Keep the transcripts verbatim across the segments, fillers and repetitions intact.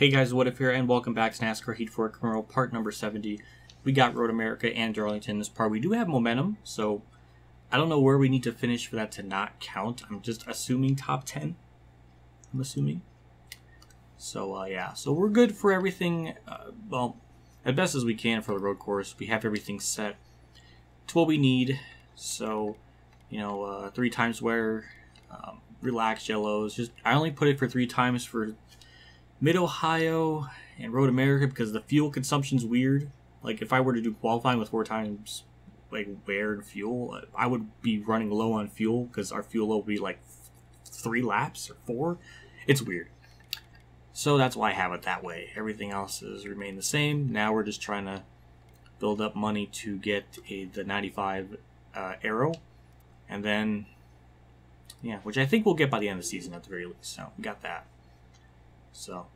Hey guys, what if here, and welcome back to NASCAR Heat four Camaro part number seventy. We got Road America and Darlington in this part. We do have momentum, so I don't know where we need to finish for that to not count. I'm just assuming top ten. I'm assuming. So uh, yeah, so we're good for everything. Uh, well, as best as we can for the road course, we have everything set to what we need. So you know, uh, three times wear, um, relaxed yellows. Just I only put it for three times for Mid-Ohio and Road America because the fuel consumption's weird. Like, if I were to do qualifying with four times, like, wear and fuel, I would be running low on fuel because our fuel load would be, like, three laps or four. It's weird. So that's why I have it that way. Everything else has remained the same. Now we're just trying to build up money to get a, the ninety-five uh, Aero. And then, yeah, which I think we'll get by the end of the season at the very least. So we got that. So,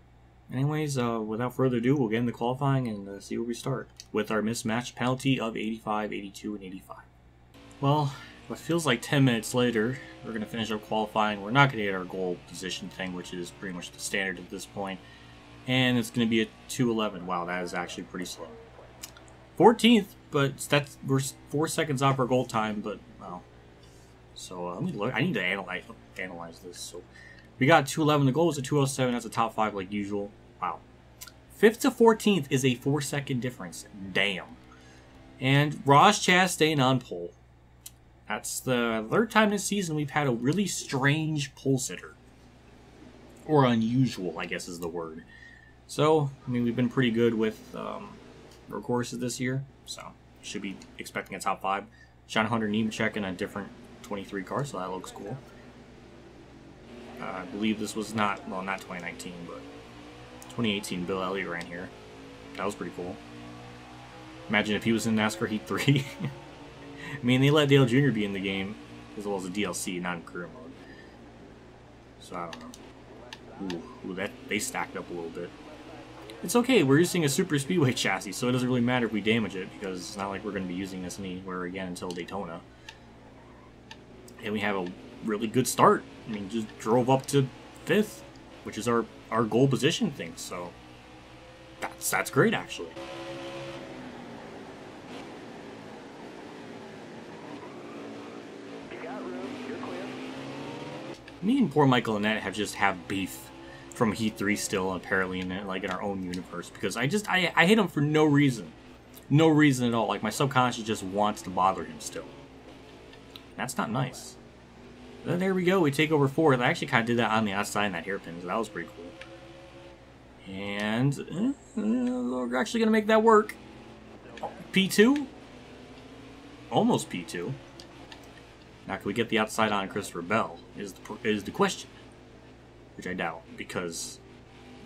anyways, uh, without further ado, we'll get into qualifying and uh, see where we start with our mismatch penalty of eighty-five, eighty-two, and eighty-five. Well, what feels like ten minutes later, we're going to finish up qualifying. We're not going to get our goal position thing, which is pretty much the standard at this point. And it's going to be a two eleven. Wow, that is actually pretty slow. fourteenth, but that's we're four seconds off our goal time, but, well. So, uh, let me look. I need to analyze, analyze this, so... We got two eleven. The goal was a two oh seven. That's a top five like usual. Wow. fifth to fourteenth is a four second difference. Damn. And Ross Chastain on pole. That's the third time this season we've had a really strange pole sitter. Or unusual, I guess is the word. So, I mean, we've been pretty good with um, road courses this year. So, should be expecting a top five. John Hunter Nemechek in a different twenty-three car, so that looks cool. Uh, I believe this was not, well, not twenty nineteen, but twenty eighteen Bill Elliott ran here. That was pretty cool. Imagine if he was in NASCAR Heat three. I mean, they let Dale Junior be in the game, as well as a D L C, not in career mode. So, I don't know. Ooh, ooh that, they stacked up a little bit. It's okay, we're using a super speedway chassis, so it doesn't really matter if we damage it, because it's not like we're going to be using this anywhere again until Daytona. And we have a really good start. I mean, just drove up to fifth, which is our our goal position thing. So that's that's great, actually. You got room. You're clear. Me and poor Michael Annette have just have beef from Heat three still, apparently, in it, like in our own universe, because I just I I hate him for no reason, no reason at all. Like my subconscious just wants to bother him still. That's not nice. Then there we go, we take over fourth. I actually kind of did that on the outside in that hairpin, so that was pretty cool. And uh, we're actually going to make that work. Oh, P two? Almost P two. Now, can we get the outside on Christopher Bell is the, is the question. Which I doubt, because,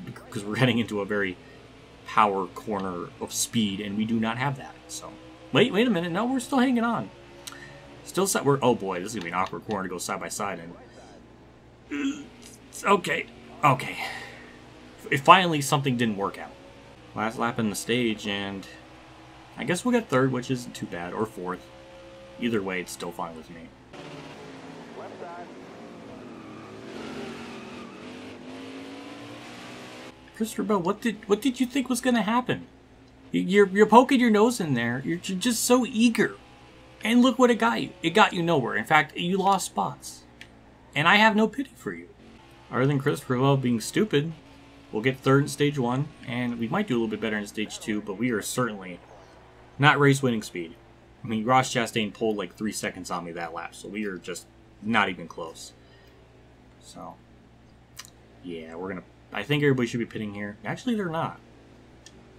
because we're heading into a very power corner of speed, and we do not have that. So, wait, wait a minute, no, we're still hanging on. Still set. We're oh boy, this is gonna be an awkward corner to go side by side in. Okay, okay. It finally something didn't work out. Last lap in the stage, and I guess we'll get third, which isn't too bad, or fourth. Either way, it's still fine with me. Christopher Bell, what did what did you think was gonna happen? You're you're poking your nose in there. You're just so eager. And look what it got you. It got you nowhere. In fact, you lost spots. And I have no pity for you. Other than Christopher Bell being stupid, we'll get third in stage one, and we might do a little bit better in stage two, but we are certainly not race-winning speed. I mean, Ross Chastain pulled like three seconds on me that lap, so we are just not even close. So, yeah, we're going to... I think everybody should be pitting here. Actually, they're not.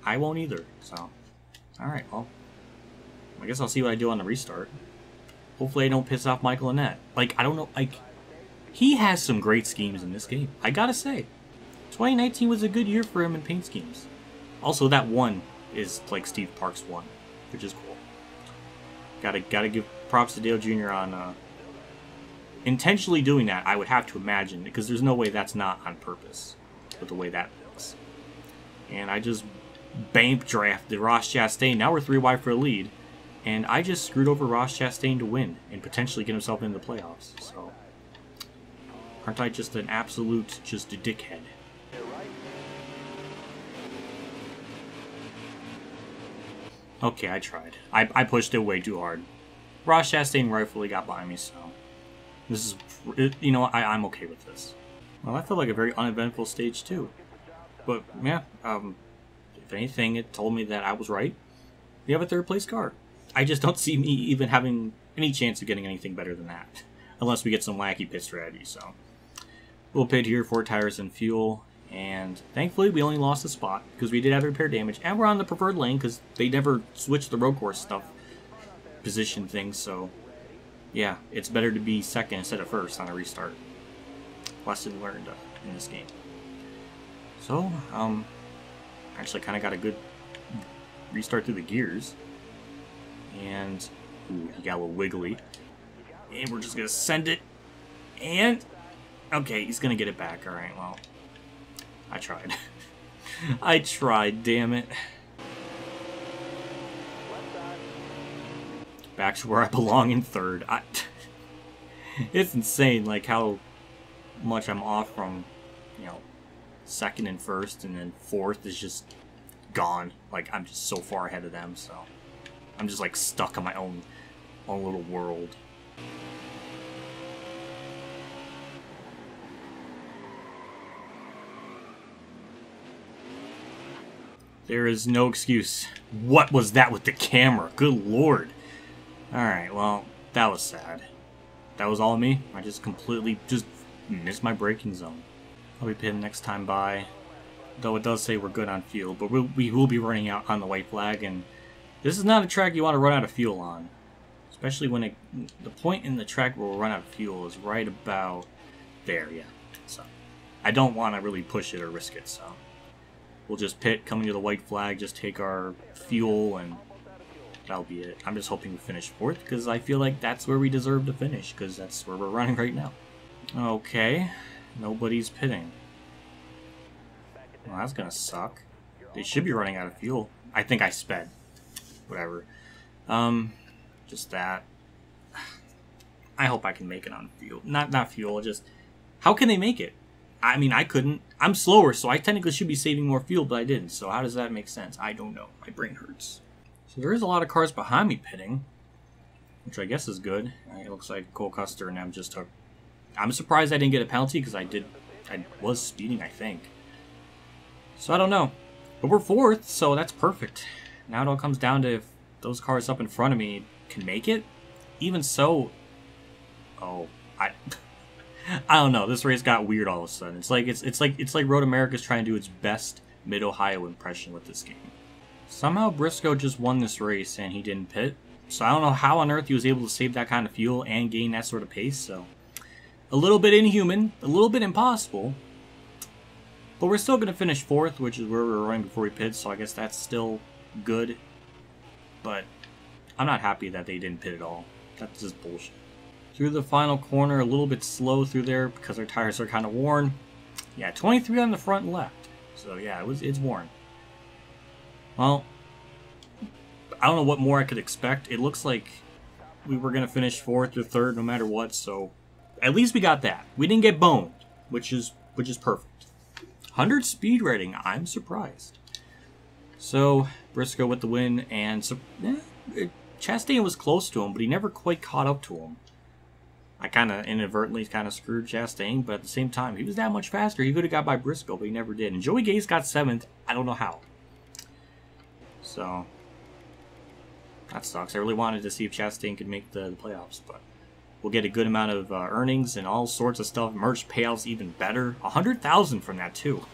I won't either, so... Alright, well... I guess I'll see what I do on the restart. Hopefully I don't piss off Michael Annette. Like, I don't know, like, he has some great schemes in this game. I gotta say, twenty nineteen was a good year for him in paint schemes. Also, that one is like Steve Park's one, which is cool. Gotta, gotta give props to Dale Junior on uh, intentionally doing that, I would have to imagine, because there's no way that's not on purpose with the way that looks. And I just bamp drafted Ross Chastain. Now we're three wide for a lead. And I just screwed over Ross Chastain to win and potentially get himself into the playoffs. So, aren't I just an absolute, just a dickhead? Okay, I tried. I, I pushed it way too hard. Ross Chastain rightfully got behind me, so... This is... It, you know what? I, I'm okay with this. Well, that felt like a very uneventful stage, too. But, yeah, um... if anything, it told me that I was right. We have a third-place car. I just don't see me even having any chance of getting anything better than that. Unless we get some wacky pit strategy, so... We'll pit here for tires and fuel, and thankfully we only lost a spot because we did have repair damage, and we're on the preferred lane because they never switched the road course stuff, position things, so yeah, it's better to be second instead of first on a restart. Lesson learned in this game. So, um, actually kind of got a good restart through the gears, and ooh, he got a little wiggly, and we're just going to send it, and... Okay, he's gonna get it back. Alright, well, I tried. I tried, damn it. Back to where I belong in third. I it's insane, like, how much I'm off from, you know, second and first, and then fourth is just gone. Like, I'm just so far ahead of them, so I'm just, like, stuck in my own, own little world. There is no excuse. What was that with the camera? Good lord. Alright, well, that was sad. That was all me. I just completely just missed my braking zone. I'll be pitting next time by. Though it does say we're good on fuel, but we'll, we will be running out on the white flag, and this is not a track you want to run out of fuel on. Especially when it, the point in the track where we'll run out of fuel is right about there, yeah. So, I don't want to really push it or risk it, so... We'll just pit, coming to the white flag, just take our fuel, and that'll be it. I'm just hoping we finish fourth, because I feel like that's where we deserve to finish, because that's where we're running right now. Okay, nobody's pitting. Well, that's gonna suck. They should be running out of fuel. I think I sped. Whatever. Um, just that. I hope I can make it on fuel. Not, not fuel, just... How can they make it? I mean, I couldn't. I'm slower, so I technically should be saving more fuel, but I didn't. So how does that make sense? I don't know. My brain hurts. So there is a lot of cars behind me pitting, which I guess is good. It looks like Cole Custer and I'm just took... I'm surprised I didn't get a penalty because I did... I was speeding, I think. So I don't know. But we're fourth, so that's perfect. Now it all comes down to if those cars up in front of me can make it. Even so... Oh, I... I don't know. This race got weird all of a sudden. It's like it's it's like it's like Road America's trying to do its best Mid-Ohio impression with this game. Somehow Briscoe just won this race and he didn't pit. So I don't know how on earth he was able to save that kind of fuel and gain that sort of pace. So a little bit inhuman, a little bit impossible. But we're still going to finish fourth, which is where we were running before we pit. So I guess that's still good. But I'm not happy that they didn't pit at all. That's just bullshit. Through the final corner, a little bit slow through there because our tires are kind of worn. Yeah, twenty-three on the front left. So yeah, it was it's worn. Well, I don't know what more I could expect. It looks like we were going to finish fourth or third no matter what, so at least we got that. We didn't get boned, which is which is perfect. one hundred speed rating, I'm surprised. So, Briscoe with the win, and so, eh, Chastain was close to him, but he never quite caught up to him. I kind of inadvertently kind of screwed Chastain, but at the same time, he was that much faster. He could have got by Briscoe, but he never did. And Joey Gates got seventh. I don't know how. So, that sucks. I really wanted to see if Chastain could make the, the playoffs, but we'll get a good amount of uh, earnings and all sorts of stuff. Merch payouts even better. one hundred thousand dollars from that, too.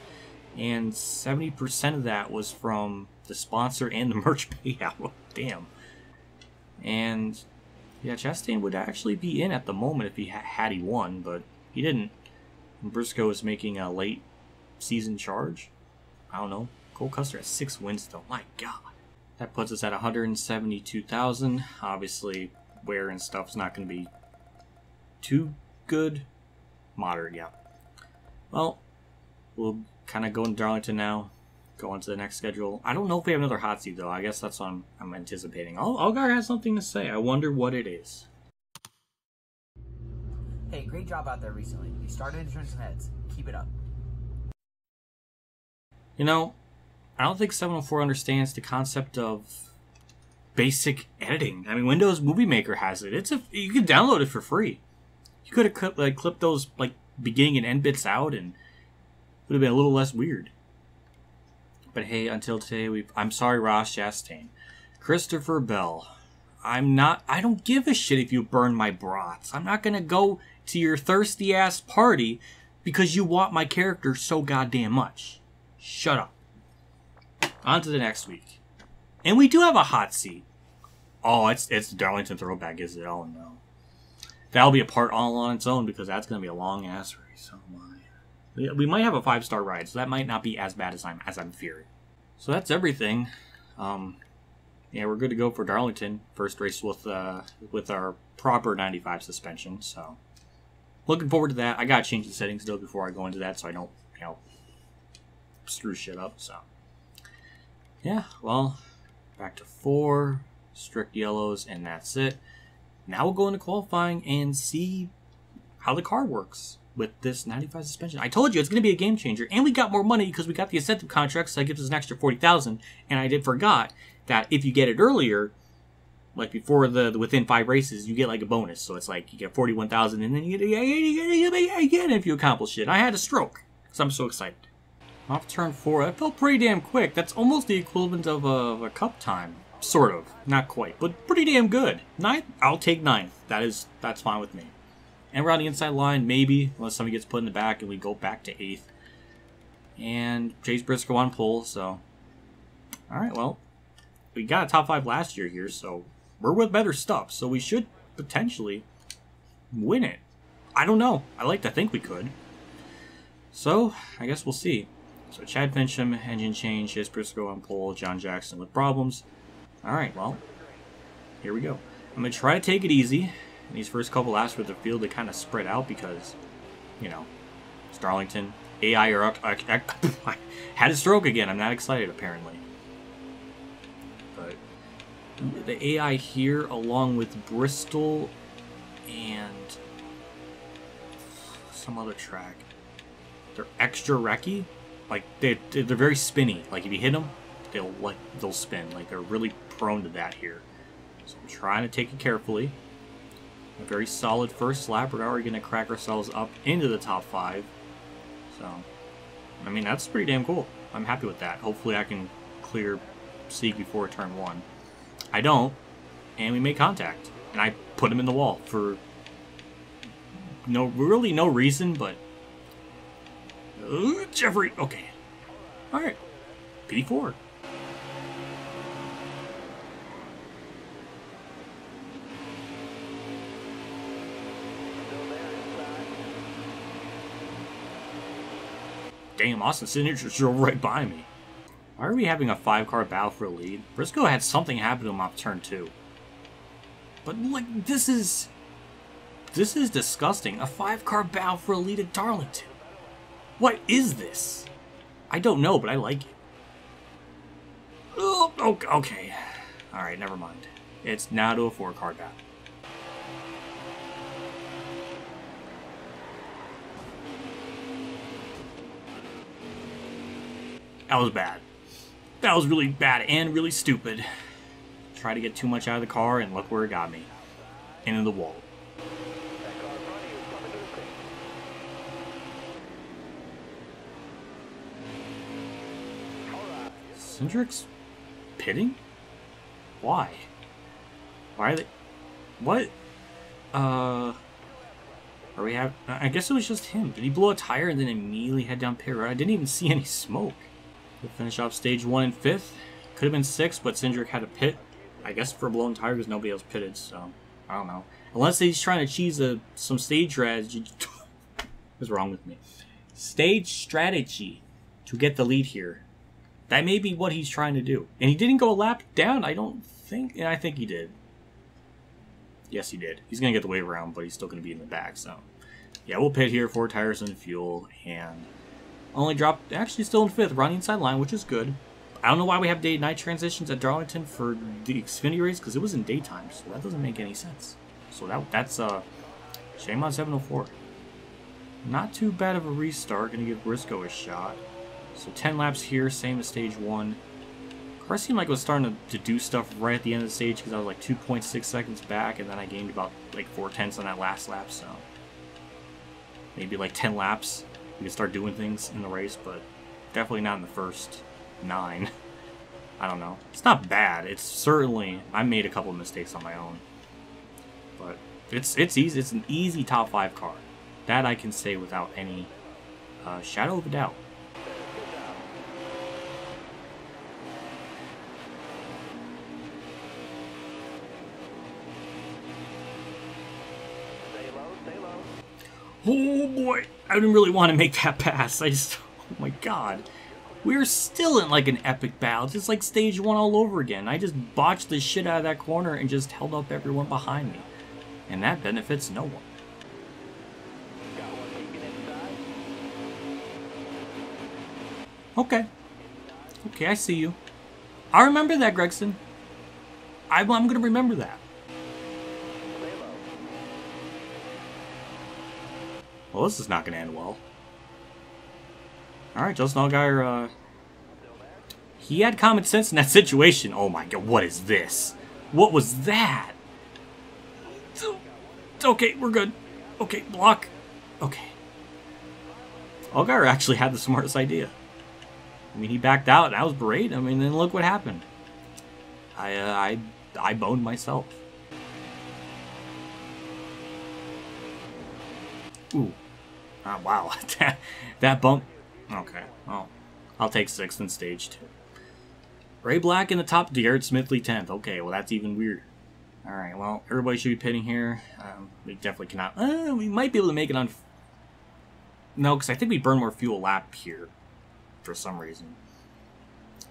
And seventy percent of that was from the sponsor and the merch payout. Damn. And... yeah, Chastain would actually be in at the moment if he ha had he won, but he didn't. And Briscoe is making a late season charge. I don't know. Cole Custer has six wins though. My God, that puts us at one hundred seventy-two thousand. Obviously, wear and stuff's not going to be too good. Moderate, yeah. Well, we'll kind of go into Darlington now. Go on to the next schedule. I don't know if we have another hot seat, though. I guess that's what I'm, I'm anticipating. Al Algar has something to say. I wonder what it is. Hey, great job out there recently. You started in turns and heads. Keep it up. You know, I don't think seven oh four understands the concept of basic editing. I mean, Windows Movie Maker has it. It's a you can download it for free. You could have clipped, like clipped those like beginning and end bits out, and it would have been a little less weird. But hey, until today, we I'm sorry, Ross Chastain, Christopher Bell. I'm not. I don't give a shit if you burn my brats. I'm not gonna go to your thirsty ass party because you want my character so goddamn much. Shut up. On to the next week, and we do have a hot seat. Oh, it's it's the Darlington throwback, is it? Oh no, that'll be a part all on its own because that's gonna be a long ass race. Oh my. We, we might have a five star ride, so that might not be as bad as I'm as I'm fearing. So that's everything. Um. Yeah, we're good to go for Darlington. First race with uh, with our proper ninety-five suspension. So, looking forward to that. I gotta change the settings though before I go into that, so I don't, you know, screw shit up. So, yeah. Well, back to four strict yellows, and that's it. Now we'll go into qualifying and see how the car works with this ninety-five suspension. I told you it's gonna be a game changer, and we got more money because we got the incentive contract, so that gives us an extra forty thousand. And I did forgot that if you get it earlier, like before the, the within five races, you get like a bonus. So it's like you get forty-one thousand and then you get it again if you accomplish it. I had a stroke because I'm so excited. Off turn four, that felt pretty damn quick. That's almost the equivalent of a, of a cup time. Sort of. Not quite, but pretty damn good. Ninth? I'll take ninth. That is, that's fine with me. And we're on the inside line, maybe, unless somebody gets put in the back and we go back to eighth. And Chase Briscoe on pole, so. All right, well. We got a top five last year here, so we're with better stuff. So we should potentially win it. I don't know. I like to think we could. So I guess we'll see. So Chad Fincham, engine change, Chase Briscoe on pole, John Jackson with problems. All right, well, here we go. I'm going to try to take it easy. In these first couple laps with the field, they kind of spread out because, you know, it's Darlington. A I or... I had a stroke again. I'm not excited, apparently. The A I here, along with Bristol and some other track, they're extra wrecky. Like they, they're very spinny. Like if you hit them, they'll like they'll spin. Like they're really prone to that here. So I'm trying to take it carefully. A very solid first lap. We're already gonna crack ourselves up into the top five. So, I mean that's pretty damn cool. I'm happy with that. Hopefully I can clear Sieg before turn one. I don't, and we make contact, and I put him in the wall for no really no reason, but uh, Jeffrey. Okay, all right, P four. Damn, Austin Sinatra drove right by me. Why are we having a five-car battle for a lead? Briscoe had something happen to him off turn two. But, like, this is... This is disgusting. A five-car battle for a lead at Darlington. What is this? I don't know, but I like it. Oh, okay. Alright, never mind. It's now to a four-car battle. That was bad. That was really bad and really stupid. Try to get too much out of the car, and look where it got me. Into the wall. Cindric's pitting? Why? Why are they... What? Uh... Are we have? I guess it was just him. Did he blow a tire and then immediately head down pit road? I didn't even see any smoke. We'll finish off stage one in fifth. Could have been sixth, but Cindric had a pit. I guess for a blown tire because nobody else pitted, so I don't know. Unless he's trying to cheese a, some stage strategy. What's wrong with me? Stage strategy to get the lead here. That may be what he's trying to do. And he didn't go a lap down, I don't think. And I think he did. Yes, he did. He's going to get the wave around, but he's still going to be in the back, so. Yeah, we'll pit here, four tires and fuel, and... Only dropped, actually still in fifth, running inside line, which is good. I don't know why we have day-night transitions at Darlington for the Xfinity race, because it was in daytime, so that doesn't make any sense. So that that's, uh, shame on seven oh four. Not too bad of a restart, gonna give Briscoe a shot. So ten laps here, same as stage one. Where I seemed like I was starting to, to do stuff right at the end of the stage because I was like two point six seconds back, and then I gained about like four tenths on that last lap, so maybe like ten laps we can start doing things in the race, but definitely not in the first nine. I don't know. It's not bad. It's certainly... I made a couple of mistakes on my own. But it's it's easy. It's an easy top five car. That I can say without any uh, shadow of a doubt. Oh boy, I didn't really want to make that pass. I just, oh my god. We're still in like an epic battle, just like stage one all over again. I just botched the shit out of that corner and just held up everyone behind me. And that benefits no one. Okay. Okay, I see you. I remember that, Gragson. I'm, I'm gonna remember that. Well, this is not going to end well. Alright, Justin Allgaier, uh... he had common sense in that situation. Oh my god, what is this? What was that? Okay, we're good. Okay, block. Okay. Allgaier actually had the smartest idea. I mean, he backed out and I was berated. I mean, then look what happened. I, uh, I, I boned myself. Ooh. Oh, wow, that, that bump. Okay, well, I'll take sixth in stage two. Ray Black in the top, Deirdre Smithley tenth. Okay, well, that's even weirder. All right, well, everybody should be pitting here. Um, we definitely cannot. Uh, we might be able to make it on... No, because I think we burn more fuel lap here for some reason.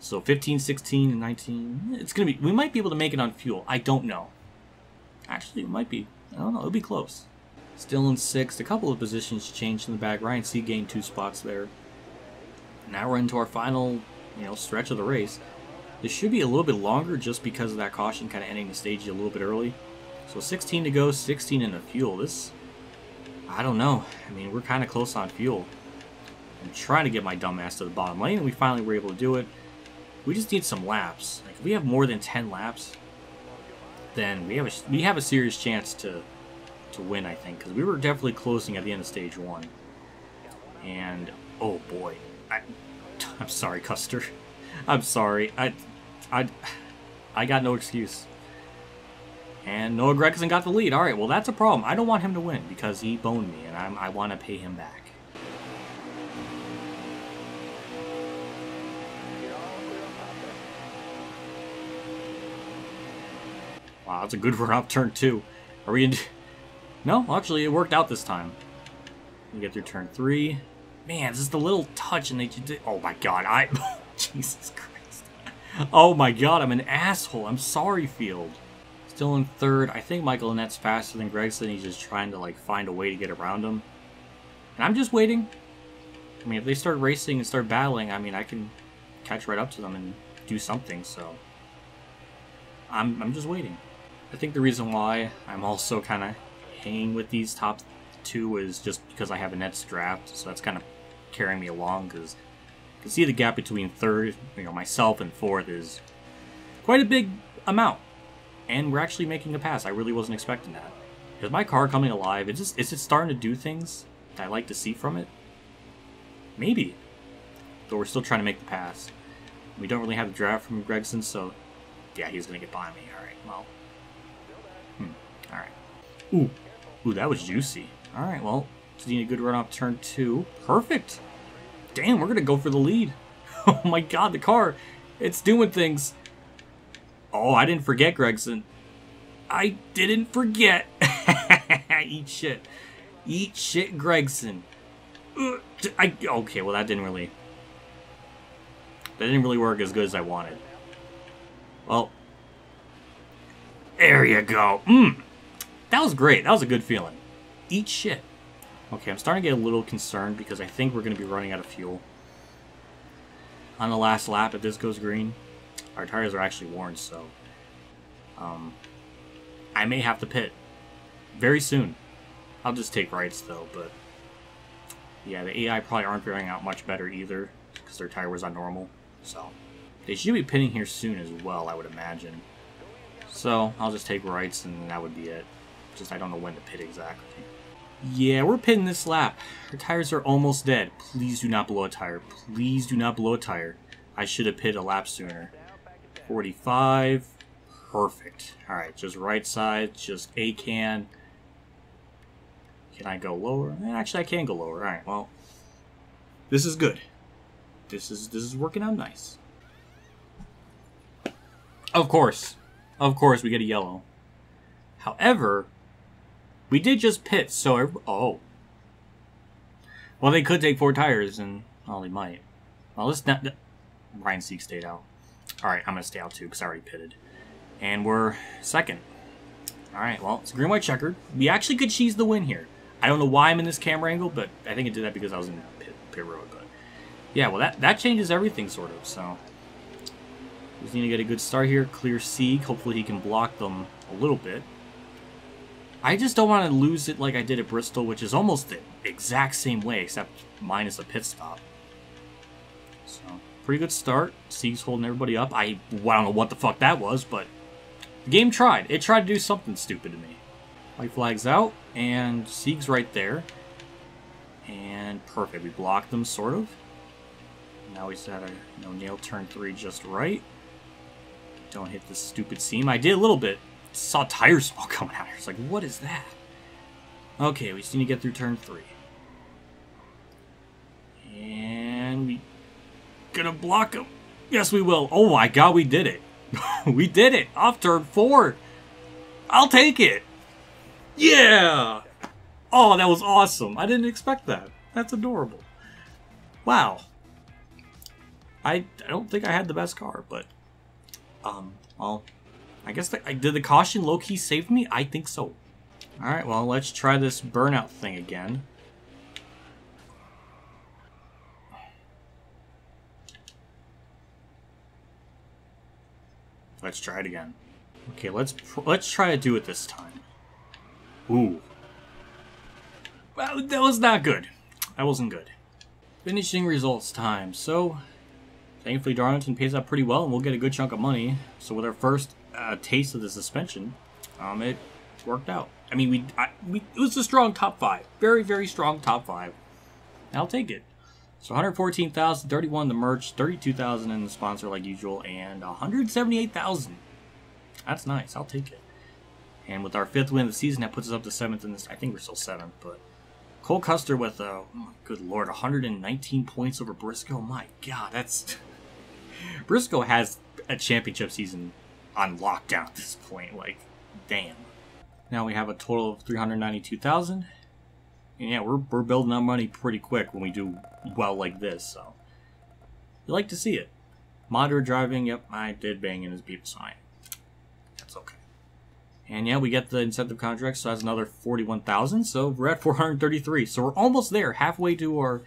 So fifteen, sixteen, and nineteen. It's going to be... We might be able to make it on fuel. I don't know. Actually, it might be. I don't know. It'll be close. Still in sixth. A couple of positions changed in the back. Ryan Sieg gained two spots there. Now we're into our final, you know, stretch of the race. This should be a little bit longer just because of that caution kind of ending the stage a little bit early. So sixteen to go, sixteen in the fuel. This, I don't know. I mean, we're kind of close on fuel. I'm trying to get my dumb ass to the bottom lane, and we finally were able to do it. We just need some laps. Like, if we have more than ten laps, then we have a, we have a serious chance to... to win, I think, because we were definitely closing at the end of stage one. And oh boy, I, I'm sorry, Custer. I'm sorry. I, I, I got no excuse. And Noah Gragson got the lead. All right, well that's a problem. I don't want him to win because he boned me, and I'm, I want to pay him back. Wow, that's a good run up turn two. Are we in? No, actually, it worked out this time. We get through turn three. Man, this is the little touch, and they did. Oh my god, I. Jesus Christ. Oh my god, I'm an asshole. I'm sorry, Field. Still in third. I think Michael Annette's faster than Gragson. He's just trying to, like, find a way to get around him. And I'm just waiting. I mean, if they start racing and start battling, I mean, I can catch right up to them and do something, so. I'm, I'm just waiting. I think the reason why I'm also kind of hanging with these top two is just because I have Annette's draft, so that's kind of carrying me along, because you can see the gap between third, you know, myself and fourth is quite a big amount, and we're actually making a pass. I really wasn't expecting that. Is my car coming alive? It's just, is it starting to do things that I like to see from it? Maybe. Though we're still trying to make the pass. We don't really have the draft from Gragson, so yeah, he's gonna get by me. All right, well, hmm, all right. Ooh. Ooh, that was juicy. All right, well, just need a good run off turn two. Perfect. Damn, we're going to go for the lead. Oh, my God, the car. It's doing things. Oh, I didn't forget, Gragson. I didn't forget. Eat shit. Eat shit, Gragson. Uh, I, okay, well, that didn't really... That didn't really work as good as I wanted. Well, there you go. Mmm. That was great. That was a good feeling. Eat shit. Okay, I'm starting to get a little concerned because I think we're going to be running out of fuel. On the last lap, if this goes green, our tires are actually worn, so... Um, I may have to pit very soon. I'll just take rights, though, but... Yeah, the A I probably aren't figuring out much better either because their tire was on normal, so... They should be pitting here soon as well, I would imagine. So I'll just take rights and that would be it. Just I don't know when to pit exactly. Yeah, we're pitting this lap. Our tires are almost dead. Please do not blow a tire. Please do not blow a tire. I should have pitted a lap sooner. forty-five. Perfect. All right, just right side, just A-can. Can I go lower? Actually, I can go lower. All right, well, this is good. This is this is working out nice. Of course. Of course, we get a yellow. However, we did just pit, so... Oh. Well, they could take four tires, and... Oh, they might. Well, let's not... Ryan Sieg stayed out. Alright, I'm going to stay out too, because I already pitted. And we're second. Alright, well, it's a green-white checkered. We actually could cheese the win here. I don't know why I'm in this camera angle, but I think it did that because I was in pit, pit road. But yeah, well, that, that changes everything, sort of, so... Just need to get a good start here. Clear Sieg. Hopefully he can block them a little bit. I just don't want to lose it like I did at Bristol, which is almost the exact same way, except minus a pit stop. So, pretty good start. Sieg's holding everybody up. I, well, I don't know what the fuck that was, but the game tried. It tried to do something stupid to me. White flag's out, and Sieg's right there. And perfect. We blocked them, sort of. Now he's at a you know, nail turn three just right. Don't hit this stupid seam. I did a little bit. Saw tire smoke coming out here. It's like, what is that? Okay, we just need to get through turn three. And we gonna block him. Yes, we will. Oh my god, we did it. We did it. Off turn four. I'll take it. Yeah. Oh, that was awesome. I didn't expect that. That's adorable. Wow. I, I don't think I had the best car, but... Um, well... I guess the, did the caution low-key save me? I think so. Alright, well, let's try this burnout thing again. Let's try it again. Okay, let's pr let's try to do it this time. Ooh. Well, that was not good. That wasn't good. Finishing results time. So, thankfully Darlington pays out pretty well and we'll get a good chunk of money. So with our first... Uh, taste of the suspension, um, it worked out. I mean, we, I, we it was a strong top five. Very, very strong top five. I'll take it. So one hundred fourteen thousand, thirty-one the merch, thirty-two thousand in the sponsor like usual, and one hundred seventy-eight thousand. That's nice. I'll take it. And with our fifth win of the season, that puts us up to seventh in this. I think we're still seventh, but Cole Custer with, uh, oh, good lord, one hundred nineteen points over Briscoe. My god, that's... Briscoe has a championship season on lockdown at this point, like, damn. Now we have a total of three hundred ninety-two thousand. And yeah, we're, we're building up money pretty quick when we do well like this, so. You like to see it. Moderate driving, yep, I did bang in his beep sign. That's okay. And yeah, we get the incentive contract, so that's another forty-one thousand, so we're at four hundred thirty-three. So we're almost there, halfway to our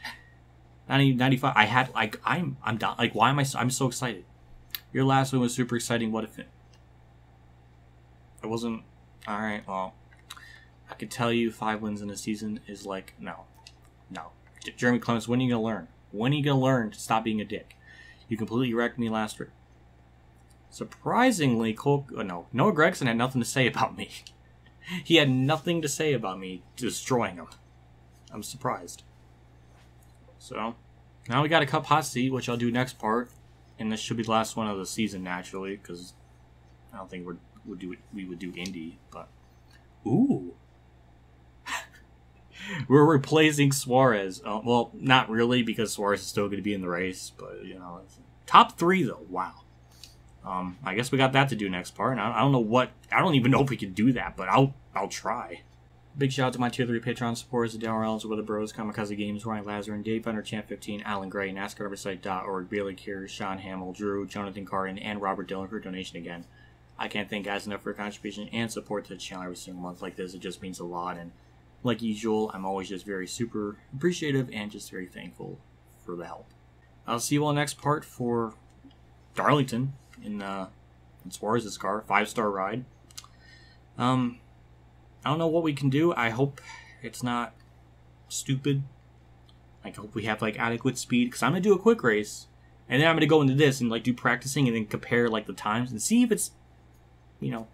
ninety, ninety-five. I had, like, I'm, I'm down, like, why am I, so, I'm so excited. Your last one was super exciting, what if it? It wasn't. Alright, well, I could tell you five wins in a season is like, no. No. Jeremy Clements, when are you going to learn? When are you going to learn to stop being a dick? You completely wrecked me last week. Surprisingly, Cole, oh no, Noah Gragson had nothing to say about me. He had nothing to say about me destroying him. I'm surprised. So, now we got a cup hot seat, which I'll do next part. And this should be the last one of the season, naturally, because I don't think we're... Would do it, we would do Indy, but ooh, we're replacing Suarez. Uh, well, not really because Suarez is still going to be in the race, but you know, it's top three though. Wow. Um, I guess we got that to do next part. And I, I don't know what I don't even know if we can do that, but I'll I'll try. Big shout out to my tier three Patreon supporters: the Dale Reynolds, Weather Bros, Kamikaze Games, Ryan Lazar, and Dave Hunter, Champ fifteen, Alan Gray, NASCAR Oversight dot org, Bailey Keir, Sean Hamill, Drew, Jonathan Carden, and Robert Dillon for donation again. I can't thank guys enough for your contribution and support to the channel every single month like this. It just means a lot, and like usual, I'm always just very super appreciative and just very thankful for the help. I'll see you all next part for Darlington in, uh, in Suarez's car. Five-star ride. Um, I don't know what we can do. I hope it's not stupid. I hope we have, like, adequate speed, because I'm going to do a quick race, And then I'm going to go into this and like do practicing and then compare like the times and see if it's, you know,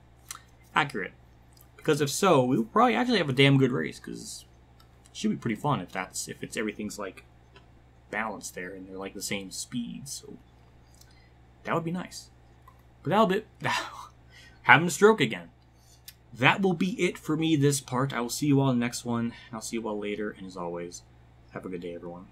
accurate. Because if so, we'll probably actually have a damn good race, because it should be pretty fun if that's if it's everything's like balanced there and they're like the same speed. So that would be nice. But that'll be having a stroke again. That will be it for me this part. I will see you all in the next one. I'll see you all later. And as always, have a good day, everyone.